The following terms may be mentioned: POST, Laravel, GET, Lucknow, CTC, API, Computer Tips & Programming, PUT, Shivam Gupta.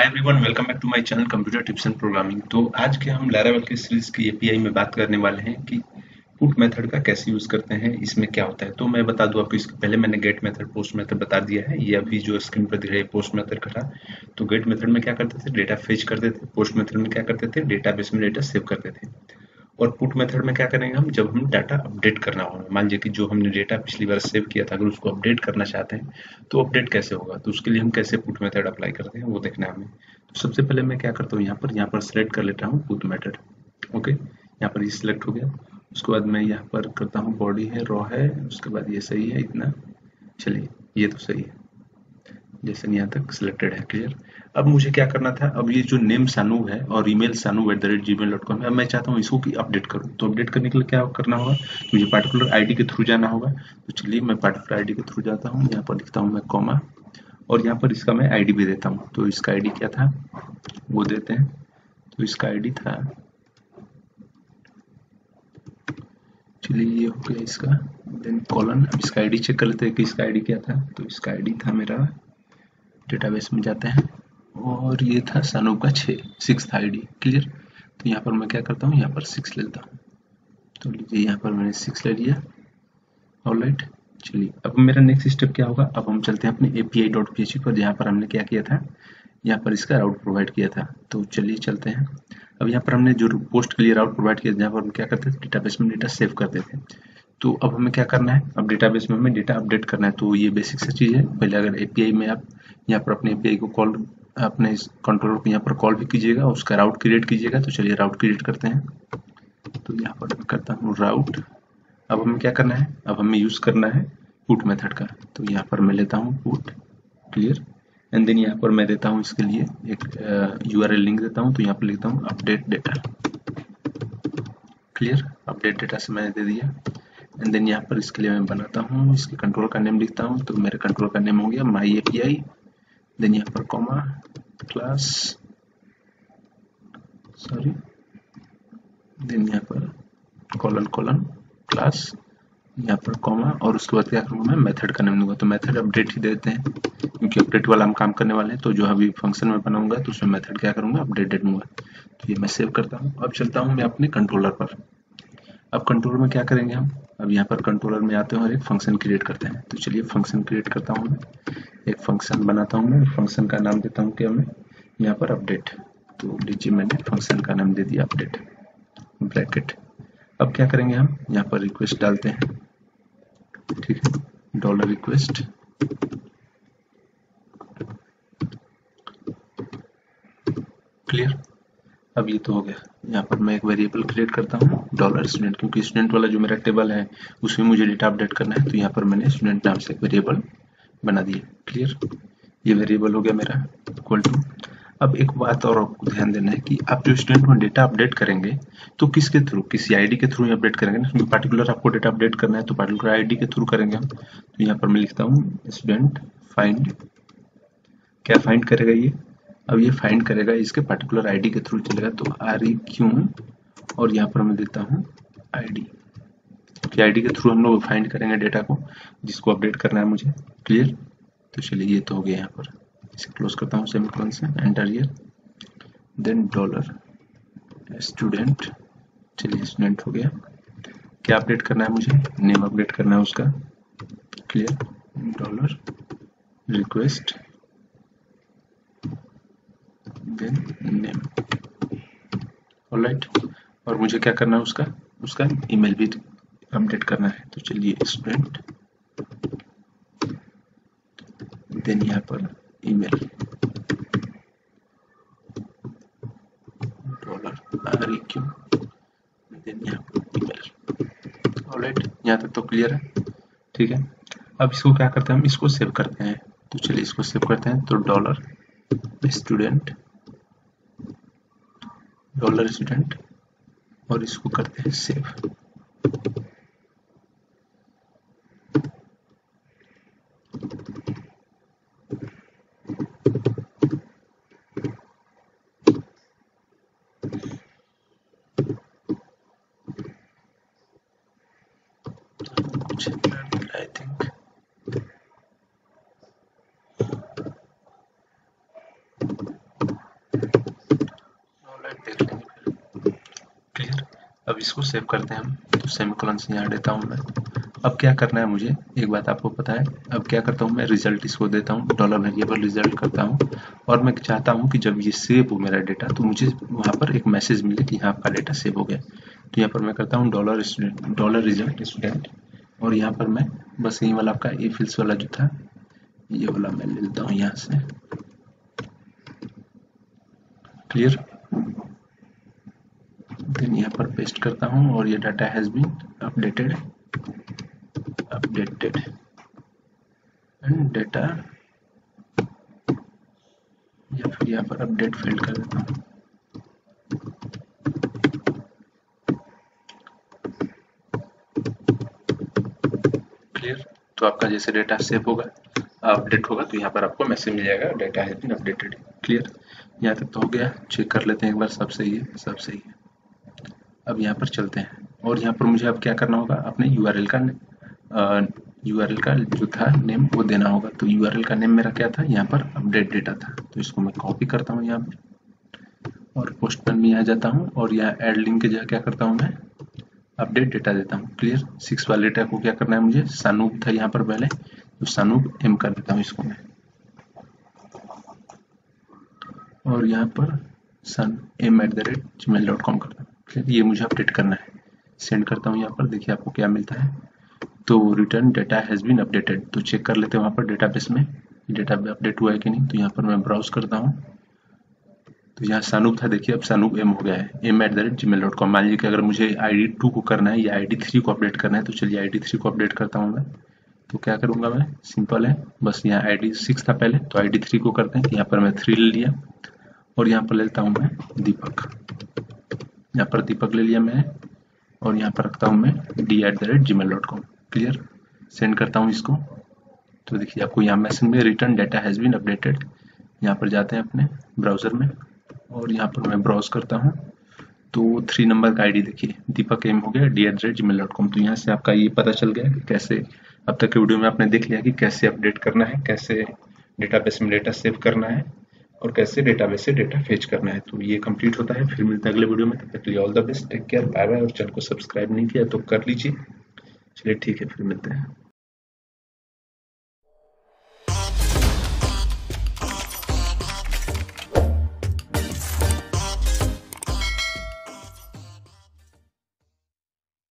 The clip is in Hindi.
Hi everyone, welcome back to my channel computer tips and programming. तो आज के हम Laravel के सीरीज की एपीआई में बात करने वाले हैं कि पुट मेथड का कैसे यूज करते हैं, इसमें क्या होता है। तो मैं बता दूं आपको, इसके पहले मैंने गेट मेथड पोस्ट मेथड बता दिया है। ये अभी जो स्क्रीन पर दिख रहा है पोस्ट मेथड का था। तो गेट मेथड में क्या करते थे, डेटा फेच करते थे। पोस्ट मेथड में क्या करते थे, डेटाबेस में डेटा सेव करते थे। और पुट मेथड में क्या करेंगे हम, जब हम डाटा अपडेट करना होगा, मान लीजिए कि जो हमने डेटा पिछली बार सेव किया था, अगर उसको अपडेट करना चाहते हैं तो अपडेट कैसे होगा, तो उसके लिए हम कैसे पुट मेथड अप्लाई करते हैं वो देखना है हमें। तो सबसे पहले मैं क्या करता हूँ, यहाँ पर सेलेक्ट कर लेता हूँ पुट मेथड। ओके, यहाँ पर ये सिलेक्ट हो गया। उसके बाद मैं यहाँ पर करता हूँ बॉडी है, रॉ है, उसके बाद ये सही है इतना, चलिए ये तो सही है, जैसे यहाँ तक सिलेक्टेड है, क्लियर। अब मुझे क्या करना था, अब ये जो नेम सानू है और ईमेल saanu@gmail.com है, अब मैं चाहता हूँ इसको कि अपडेट करूँ। तो अपडेट करने के लिए क्या करना होगा, तो मुझे पार्टिकुलर आईडी के थ्रू जाना होगा। तो चलिए मैं पार्टिकुलर आईडी के थ्रू जाता हूँ। यहाँ पर लिखता हूँ मैं कॉमा, और यहाँ पर इसका मैं आईडी भी देता हूँ। तो इसका आईडी क्या था वो देते हैं। तो इसका आईडी था, चलिए ये हो गया इसका, देन कॉलन। अब इसका आईडी चेक कर लेते हैं कि इसका आईडी क्या था। तो इसका आईडी था मेरा, डेटाबेस में जाते हैं, और ये था सानू का 6 आईडी, क्लियर। तो यहाँ पर मैं क्या करता हूँ, यहाँ पर 6 ले लेता हूँ। तो लीजिए यहाँ पर मैंने 6 ले लिया। ऑलराइट, चलिए अब मेरा नेक्स्ट स्टेप क्या होगा, अब हम चलते हैं अपने api.php पर, जहाँ पर हमने क्या किया था, यहाँ पर इसका राउट प्रोवाइड किया था। तो चलिए चलते हैं। अब यहाँ पर हमने जो पोस्ट के लिए राउट प्रोवाइड किया, जहाँ पर हम क्या करते थे, डेटाबेस में डेटा सेव करते थे। तो अब हमें क्या करना है, अब डेटाबेस में हमें डेटा अपडेट करना है। तो ये बेसिक सा चीज़ है। पहले अगर एपीआई में आप यहाँ पर अपने एपीआई को कॉल, अपने कंट्रोलर को यहाँ पर कॉल भी कीजिएगा, उसका राउट क्रिएट कीजिएगा। तो चलिए राउट क्रिएट करते हैं। तो यहाँ पर मैं करता हूँ राउट। अब हमें क्या करना है, अब हमें यूज़ करना है पुट मेथड का। तो यहाँ पर मैं लेता हूँ पुट, क्लियर। एंड देन यहाँ पर मैं देता हूँ इसके लिए एक यूआरएल लिंक देता हूँ। तो यहाँ पर लिखता हूँ update data, clear. Update data से मैंने दे दिया। एंड देन यहाँ पर इसके लिए मैं बनाता हूँ, इसके कंट्रोल का नेम लिखता हूँ। तो मेरे कंट्रोल का नेम हो गया माई एपीआई। देन यहाँ पर कॉमा क्लास, सॉरी, देन यहाँ पर कॉलन कॉलन क्लास, यहाँ पर कॉमा, और उसके बाद क्या करूँगा मैं, मेथड का नेम दूंगा। तो मेथड अपडेट ही देते हैं, क्योंकि अपडेट वाला हम काम करने वाले हैं। तो जो अभी फंक्शन में बनाऊंगा तो उसमें मेथड क्या करूँगा, अपडेट दे दूंगा। तो ये मैं सेव करता हूँ। अब चलता हूँ मैं अपने कंट्रोलर पर। अब कंट्रोलर में क्या करेंगे हम, अब यहाँ पर कंट्रोलर में आते हैं और एक फंक्शन क्रिएट करते हैं। तो चलिए फंक्शन क्रिएट करता हूँ मैं, एक फंक्शन बनाता हूँ मैं। फंक्शन का नाम देता हूँ कि हमें यहाँ पर अपडेट। तो लीजिए मैंने फंक्शन का नाम दे दिया अपडेट, ब्रैकेट। अब क्या करेंगे हम, यहाँ पर रिक्वेस्ट डालते हैं, ठीक है, डॉलर रिक्वेस्ट। क्लियर, अब ये तो हो गया। यहाँ पर मैं एक वेरिएबल क्रिएट करता हूँ डॉलर स्टूडेंट, क्योंकि स्टूडेंट वाला जो मेरा टेबल है उसमें मुझे डेटा अपडेट करना है। तो यहाँ पर मैंने स्टूडेंट नाम से एक वेरिएबल बना दिया, क्लियर। ये वेरिएबल हो गया मेरा इक्वल टू। अब एक बात और आपको ध्यान देना है कि आप जो स्टूडेंट में डेटा अपडेट करेंगे तो किसके थ्रू, किसी आईडी के थ्रू ही अपडेट करेंगे ना। उसमें पार्टिकुलर आपको डेटा अपडेट करना है तो पार्टिकुलर आईडी के थ्रू करेंगे हम। तो यहाँ पर मैं लिखता हूँ स्टूडेंट फाइंड, क्या फाइंड करेगा ये, अब ये फाइंड करेगा इसके पार्टिकुलर आईडी के थ्रू चलेगा। तो REQ, और यहाँ पर मैं देता हूँ आईडी, क्योंकि आईडी के थ्रू हम लोग फाइंड करेंगे डेटा को जिसको अपडेट करना है मुझे, क्लियर। तो चलिए ये तो हो गया। यहाँ पर इसे क्लोज करता हूँ सेमीकोलन से, enter year, then dollar student. चलिए स्टूडेंट हो गया। क्या अपडेट करना है मुझे, नेम अपडेट करना है उसका, clear. Dollar request, then name, alright. और मुझे क्या करना है, उसका ईमेल भी अपडेट करना है। तो चलिए स्टूडेंट, देन यहाँ पर ईमेल डॉलर REQ, देन यहाँ पर ईमेल, ऑलराइट। यहाँ तक तो क्लियर है, ठीक है। अब इसको क्या करते हैं हम, इसको सेव करते हैं। तो चलिए इसको सेव करते हैं। तो डॉलर स्टूडेंट, डॉलर स्टूडेंट, और इसको करते हैं सेव। आई थिंक अब इसको सेव करते हैं हम, तो सेमीकोलन से यहाँ देता हूँ मैं। अब क्या करना है मुझे, एक बात आपको पता है, अब क्या करता हूँ मैं, रिजल्ट इसको देता हूँ, डॉलर वेरिएबल रिजल्ट करता हूँ, और मैं चाहता हूँ कि जब ये सेव हो मेरा डेटा तो मुझे वहाँ पर एक मैसेज मिले कि यहाँ आपका डेटा सेव हो गया। तो यहाँ पर मैं करता हूँ dollar student, dollar result student, और यहाँ पर मैं बस यही वाला आपका ए फिल्स वाला जो था ये वाला मैं ले लेता हूँ यहाँ से। क्लियर, देन यहाँ पर पेस्ट करता हूँ और ये data has been updated and data, या फिर यहाँ पर अपडेट फील्ड कर देता हूँ। क्लियर, तो आपका जैसे डेटा सेव होगा, अपडेट होगा, तो यहाँ पर आपको मैसेज मिल जाएगा data has been updated. Clear, यहाँ तक तो हो गया, चेक कर लेते हैं एक बार, सब सही है, सब सही है। अब यहाँ पर चलते हैं और यहाँ पर मुझे अब क्या करना होगा, अपने यूआरएल का जो था नेम वो देना होगा। तो यूआरएल का नेम मेरा क्या था, यहाँ पर अपडेट डेटा था, तो इसको मैं कॉपी करता हूँ यहाँ पर और पोस्ट पर में आ जाता हूँ और यहाँ एड लिंक के जगह क्या करता हूँ मैं, अपडेट डेटा देता हूँ। क्लियर, 6 वाले डेटा को क्या करना है मुझे, सानूप था यहाँ पर पहले, तो सानूप एम कर देता हूँ इसको मैं, और यहाँ पर sanm@gmail.com करता हूँ। क्लियर, ये मुझे अपडेट करना है, सेंड करता हूँ यहाँ पर, देखिए आपको क्या मिलता है। तो return data has been updated, तो चेक कर लेते हैं वहाँ पर डेटाबेस में डेटा अपडेट हुआ है कि नहीं। तो यहाँ पर मैं ब्राउज करता हूँ, तो यहाँ सानूप था, देखिए अब सानूप एम हो गया है, m@gmail.com। मान लीजिए कि अगर मुझे ID 2 को करना है या ID 3 को अपडेट करना है, तो चलिए ID 3 को अपडेट करता हूँ मैं। तो क्या करूँगा मैं, सिंपल है, बस यहाँ ID 6 था पहले, तो ID 3 को करते हैं, यहाँ पर मैं 3 ले लिया और यहाँ पर लेता हूँ मैं दीपक, यहाँ पर दीपक ले लिया मैंने, और यहाँ पर रखता हूँ मैं d@gmail.com। क्लियर, सेंड करता हूँ इसको, तो देखिए आपको यहाँ मैसेज में return data has been updated. यहाँ पर जाते हैं अपने ब्राउज़र में और यहाँ पर मैं ब्राउज करता हूँ, तो 3 नंबर का ID देखिए दीपक एम हो गया, d@gmail.com। तो यहाँ से आपका ये पता चल गया कि कैसे, अब तक के वीडियो में आपने देख लिया कि कैसे अपडेट करना है, कैसे डेटाबेस में डेटा सेव करना है, और कैसे डेटाबेस से डेटा फेच करना है। तो ये कंप्लीट होता है, फिर मिलते हैं अगले वीडियो में, तब तक के लिए all the best, take care, bye bye. और चैनल को सब्सक्राइब नहीं किया तो कर लीजिए। चलिए ठीक है, फिर मिलते हैं।